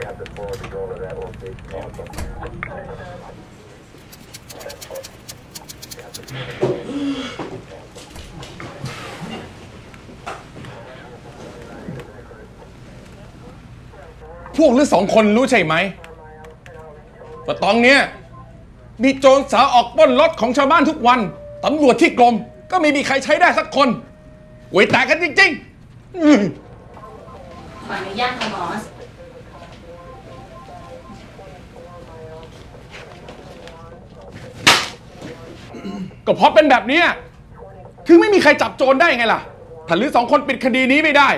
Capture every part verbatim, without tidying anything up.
พวกหรือสองคนรู้ใช่ไหมว่าตอนเนี้ยมีโจรสาวออกปล้นรถของชาวบ้านทุกวันตำรวจที่กรมก็ไม่มีใครใช้ได้สักคนหวยแตกกันจริงๆขออนุญาตค่ะบอสก็เพราะเป็นแบบนี้ถึงไม่มีใครจับโจรได้ไงล่ะถ้าหรือสองคนปิดคดีนี้ไม่ได้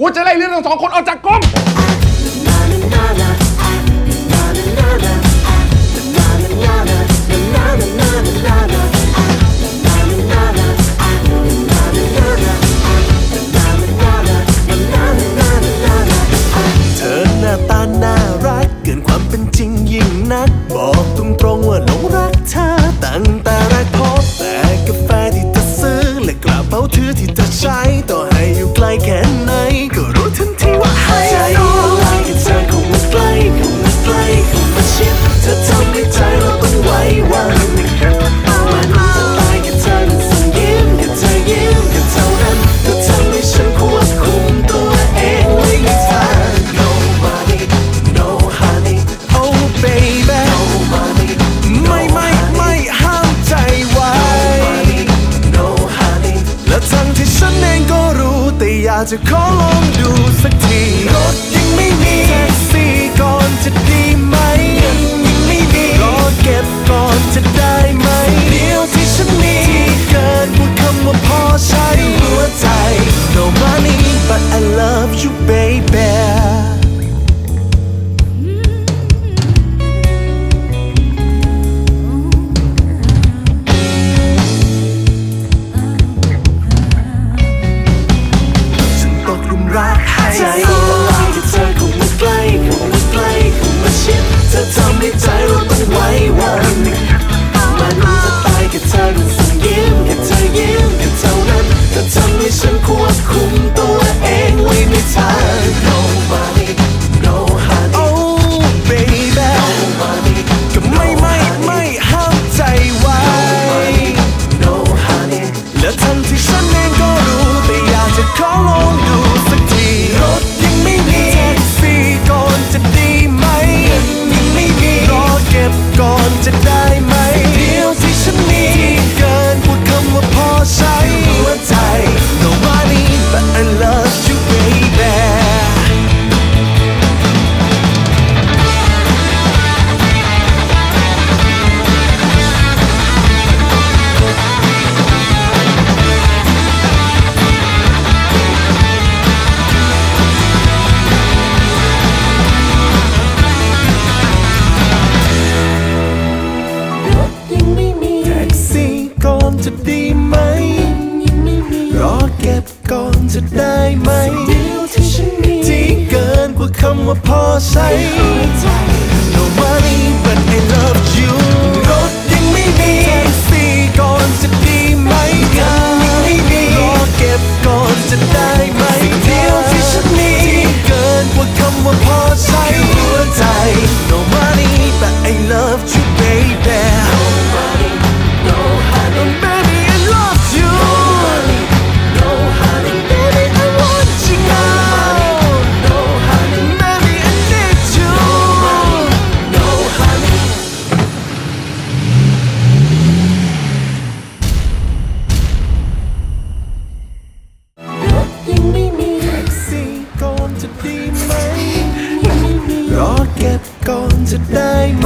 ว่าจะไล่เรื่องทั้งสองคนออกจากกรมบอกตรงๆว่าหลงรักเธอตั้งแต่แรกพบแต่กาแฟที่เธอซื้อและกระเป๋าถือที่เธอใช้ต่อให้อยู่ไกลแค่ไหนก็รู้ทันทีว่าให้ใจไกลแค่เธอคงมาใกล้คงมาใกล้คงมาชิดเธอทำให้ใจเราต้องไว้วางมันจะตายแค่เธอนั้นสั่งยิ้มแค่เธอยิ้มแค่เท่านั้นเธอทำให้ฉันควบคุมตัวเองไว้ไม่ทัน Nobody no honey oh babyจะขอลองดูสักทีรถยังไม่มีแท็กซี่ก่อนจะดีไหมยังไม่มีรอเก็บก่อนจะได้ไหมเดี๋ยวที่ฉันมีเกินพูดคำว่าพอใช้หัวใจ No money but I love you babyใจละลายแค่เธอคงมาใกล้คงมาใกล้คงมาชิดเธอทำให้ใจเราต้องไว้วางมันจะตายแค่เธอนั้นสั่งยิ้มแค่เธอยิ้มแค่เท่านั้นเธอทำให้ฉันควบคุมตัวเองไว้ไม่ทัน Nobody no honey oh baby Nobody ก็ไม่ไม่ไม่ห้ามใจไว้ Nobody no honey และทันที่ฉันเองก็รู้แต่อยากจะขอลองดูสักทีรถยังไม่มีแท็กซี่ก่อนจะดีไหมยังไม่มีรอเก็บก่อนจะได้ไหมเดี๋ยวที่ฉันมีเกินพูดคำว่าพอใช้หัวใจ No money but I love you babyจะดีไหมรอเก็บก่อนจะได้ไหมที่เกินกว่าคำว่าพอใช้ Nobody but I love you รถยังไม่มีแท็กซี่ก่อนจะดีไหมรอเก็บก่อนจะได้ไหมที่เกินกว่าคำว่าพอใช้หัวใจ Nobody but I love you babyได้